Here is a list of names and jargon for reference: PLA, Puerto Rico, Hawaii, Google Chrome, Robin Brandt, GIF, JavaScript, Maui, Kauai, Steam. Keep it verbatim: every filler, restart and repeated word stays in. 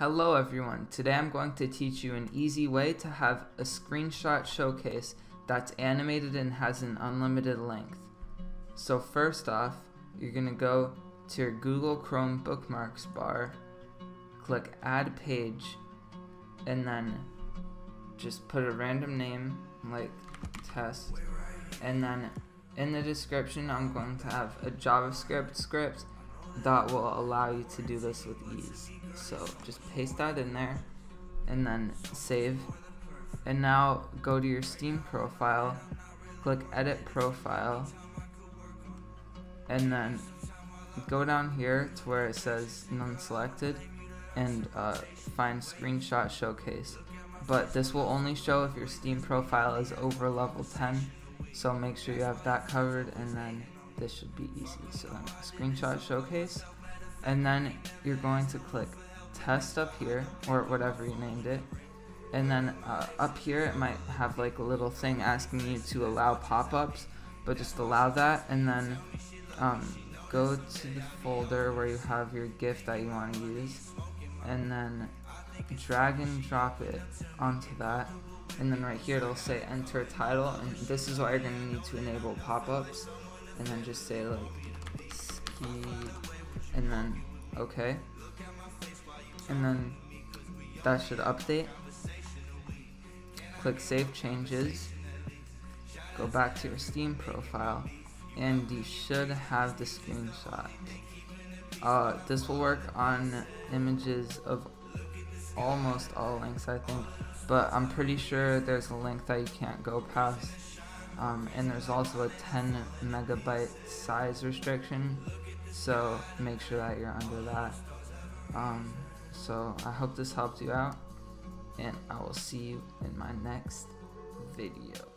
Hello everyone, today I'm going to teach you an easy way to have a screenshot showcase that's animated and has an unlimited length. So first off, you're going to go to your Google Chrome bookmarks bar, click add page, and then just put a random name like test, and then in the description I'm going to have a JavaScript script that will allow you to do this with ease. So just paste that in there and then save. And now go to your Steam profile, click edit profile, and then go down here to where it says none selected and uh, find screenshot showcase. But this will only show if your Steam profile is over level ten, so make sure you have that covered, and then this should be easy. So then screenshot showcase, and then you're going to click test up here, or whatever you named it, and then uh, up here it might have like a little thing asking you to allow pop-ups, but just allow that, and then um, go to the folder where you have your GIF that you want to use, and then drag and drop it onto that, and then right here it'll say enter title, and this is why you're going to need to enable pop-ups, and then just say like ski, and then okay, and then that should update. Click save changes, go back to your Steam profile, and you should have the screenshot. Uh, this will work on images of almost all lengths, I think, but I'm pretty sure there's a length that you can't go past. Um, and there's also a ten megabyte size restriction, so make sure that you're under that. Um, so I hope this helped you out, and I will see you in my next video.